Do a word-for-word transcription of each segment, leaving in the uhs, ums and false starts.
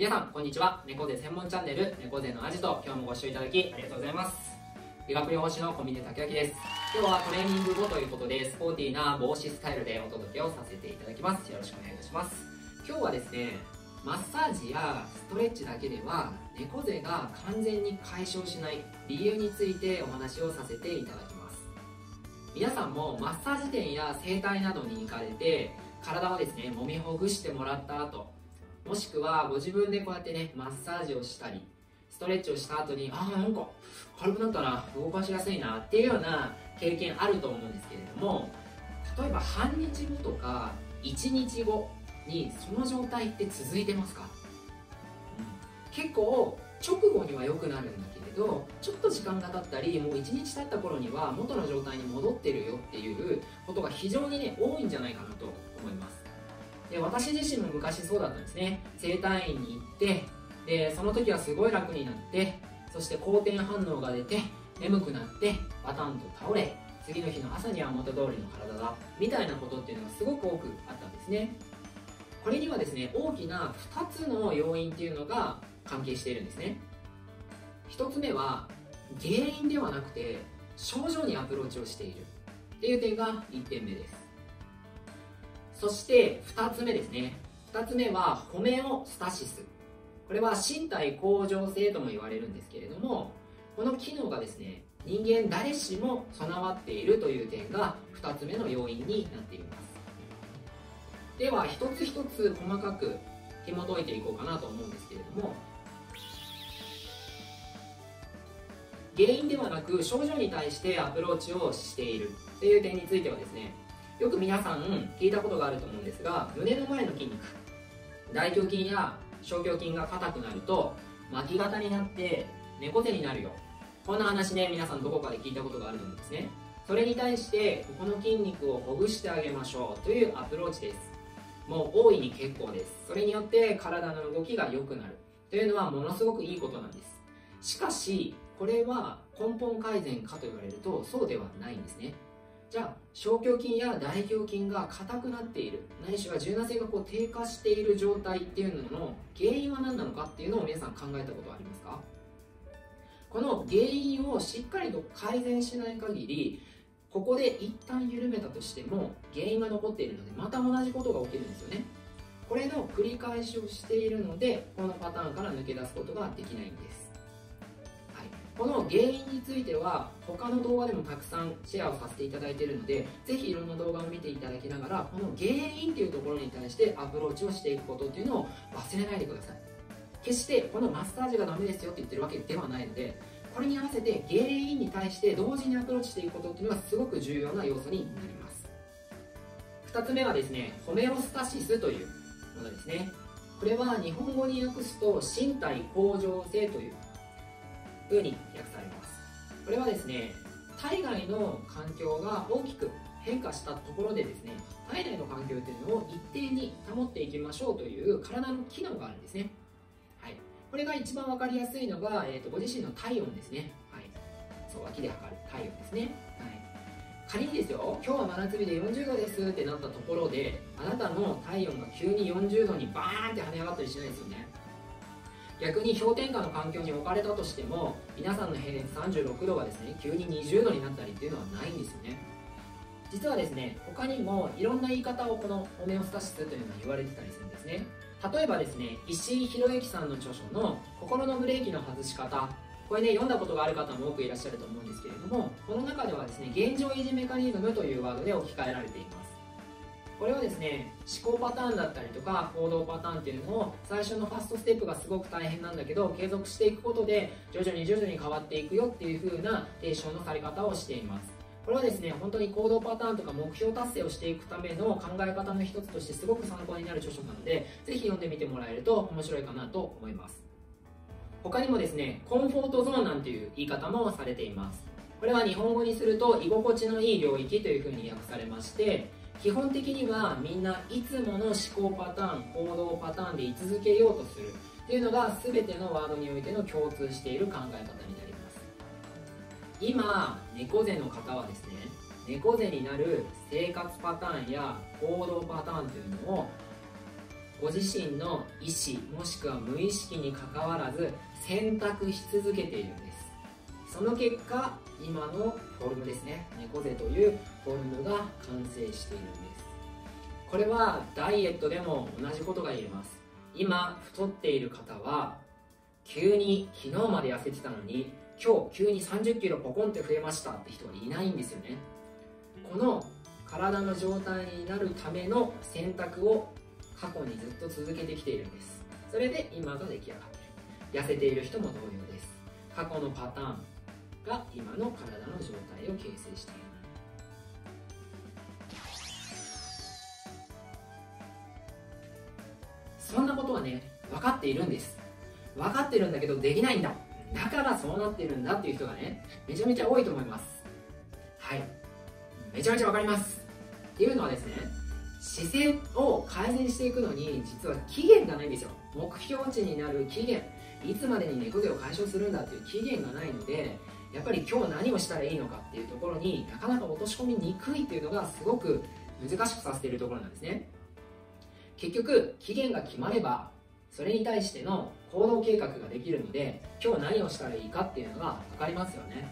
皆さんこんにちは。猫背専門チャンネル猫背のアジト、今日もご視聴いただきありがとうございます。理学療法士の小峰武明です。今日はトレーニング後ということでスポーティーな帽子スタイルでお届けをさせていただきます。よろしくお願いいたします。今日はですね、マッサージやストレッチだけでは猫背が完全に解消しない理由についてお話をさせていただきます。皆さんもマッサージ店や整体などに行かれて体をですね揉みほぐしてもらった後、もしくはご自分でこうやってねマッサージをしたりストレッチをした後に、ああなんか軽くなったな、動かしやすいなっていうような経験あると思うんですけれども、例えば半日後とかいちにちごにその状態って続いてますか？うん、結構直後には良くなるんだけれど、ちょっと時間が経ったりもういちにち経った頃には元の状態に戻ってるよっていうことが非常にね多いんじゃないかなと思います。で、私自身も昔そうだったんですね。整体院に行って、でその時はすごい楽になって、そして好転反応が出て眠くなってバタンと倒れ、次の日の朝には元通りの体だみたいなことっていうのがすごく多くあったんですね。これにはですね大きなふたつの要因っていうのが関係しているんですね。ひとつめは原因ではなくて症状にアプローチをしているっていう点がいってんめです。そしてふたつめですね。ふたつめはホメオスタシス。これは身体向上性とも言われるんですけれども、この機能がですね、人間誰しも備わっているという点がふたつめの要因になっています。では一つ一つ細かく紐解いていこうかなと思うんですけれども、原因ではなく症状に対してアプローチをしているという点についてはですね、よく皆さん聞いたことがあると思うんですが、胸の前の筋肉、大胸筋や小胸筋が硬くなると巻き型になって猫背になるよ、こんな話ね皆さんどこかで聞いたことがあると思うんですね。それに対してここの筋肉をほぐしてあげましょうというアプローチです。もう大いに結構です。それによって体の動きが良くなるというのはものすごくいいことなんです。しかしこれは根本改善かと言われるとそうではないんですね。じゃあ小胸筋や大胸筋が硬くなっている、ないしは柔軟性がこう低下している状態っていうのの原因は何なのかっていうのを皆さん考えたことはありますか？この原因をしっかりと改善しない限り、ここで一旦緩めたとしても原因が残っているのでまた同じことが起きるんですよね。これの繰り返しをしているのでこのパターンから抜け出すことができないんです。この原因については他の動画でもたくさんシェアをさせていただいているので、ぜひいろんな動画を見ていただきながらこの原因っていうところに対してアプローチをしていくことっていうのを忘れないでください。決してこのマッサージがダメですよって言ってるわけではないので、これに合わせて原因に対して同時にアプローチしていくことっていうのがすごく重要な要素になります。ふたつめはですね、ホメオスタシスというものですね。これは日本語に訳すと身体向上性というふうに訳されます。これはですね、体外の環境が大きく変化したところでですね、体内の環境というのを一定に保っていきましょうという体の機能があるんですね。はい、これが一番分かりやすいのが、えーと、ご自身の体温ですね。はい、そう、脇で測る体温ですね。はい、仮にですよ、今日は真夏日でよんじゅうどですってなったところで、あなたの体温が急によんじゅうどにバーンって跳ね上がったりしないですよね。逆に氷点下の環境に置かれたとしても、皆さんの平年さんじゅうろくどがですね急ににじゅうどになったりっていうのはないんですよね。実はですね、他にもいろんな言い方をこのホメオスタシスというのは言われてたりするんですね。例えばですね、石井宏之さんの著書の「心のブレーキの外し方」、これね読んだことがある方も多くいらっしゃると思うんですけれども、この中ではですね、現状維持メカニズムというワードで置き換えられています。これはですね、思考パターンだったりとか行動パターンっていうのを、最初のファーストステップがすごく大変なんだけど継続していくことで徐々に徐々に変わっていくよっていう風な提唱のされ方をしています。これはですね、本当に行動パターンとか目標達成をしていくための考え方の一つとしてすごく参考になる著書なので、ぜひ読んでみてもらえると面白いかなと思います。他にもですね、コンフォートゾーンなんていう言い方もされています。これは日本語にすると居心地のいい領域という風に訳されまして、基本的にはみんないつもの思考パターン、行動パターンで居続けようとするっていうのが全てのワードにおいての共通している考え方になります。今猫背の方はですね、猫背になる生活パターンや行動パターンというのをご自身の意思もしくは無意識にかかわらず選択し続けているんです。その結果、今のフォルムですね、猫背というフォルムが完成しているんです。これはダイエットでも同じことが言えます。今太っている方は、急に昨日まで痩せてたのに今日急にさんじゅっキロポコンって増えましたって人はいないんですよね。この体の状態になるための選択を過去にずっと続けてきているんです。それで今が出来上がっている。痩せている人も同様です。過去のパターンが今の体の状態を形成している。そんなことはね、分かっているんです。分かってるんだけどできないんだ、だからそうなってるんだっていう人がね、めちゃめちゃ多いと思います。はい、めちゃめちゃ分かります。っていうのはですね、姿勢を改善していくのに実は期限がないんですよ。目標値になる期限、いつまでに猫背を解消するんだっていう期限がないので、やっぱり今日何をしたらいいのかっていうところになかなか落とし込みにくいっていうのがすごく難しくさせているところなんですね。結局期限が決まればそれに対しての行動計画ができるので、今日何をしたらいいかっていうのが分かりますよね。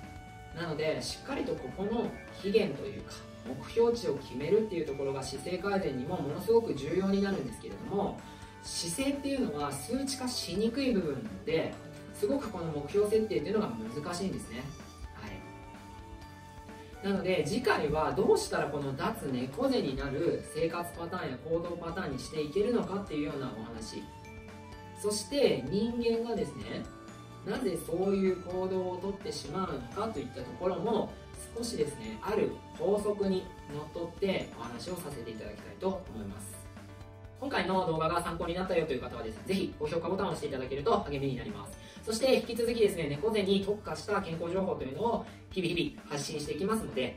なのでしっかりとここの期限というか目標値を決めるっていうところが姿勢改善にもものすごく重要になるんですけれども、姿勢っていうのは数値化しにくい部分なので、すごくこの目標設定っていうのが難しいんですね。はい、なので次回はどうしたらこの脱猫背になる生活パターンや行動パターンにしていけるのかっていうようなお話、そして人間がですね、なぜそういう行動をとってしまうのかといったところも少しですね、ある法則にのっとってお話をさせていただきたいと思います。今回の動画が参考になったよという方はですね、是非高評価ボタンを押していただけると励みになります。そして引き続きですね、猫背に特化した健康情報というのを日々日々発信していきますので、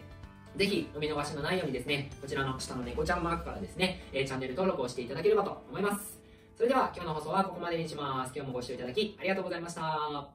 是非お見逃しのないようにですね、こちらの下の猫ちゃんマークからですね、チャンネル登録をしていただければと思います。それでは今日の放送はここまでにします。今日もご視聴いただきありがとうございました。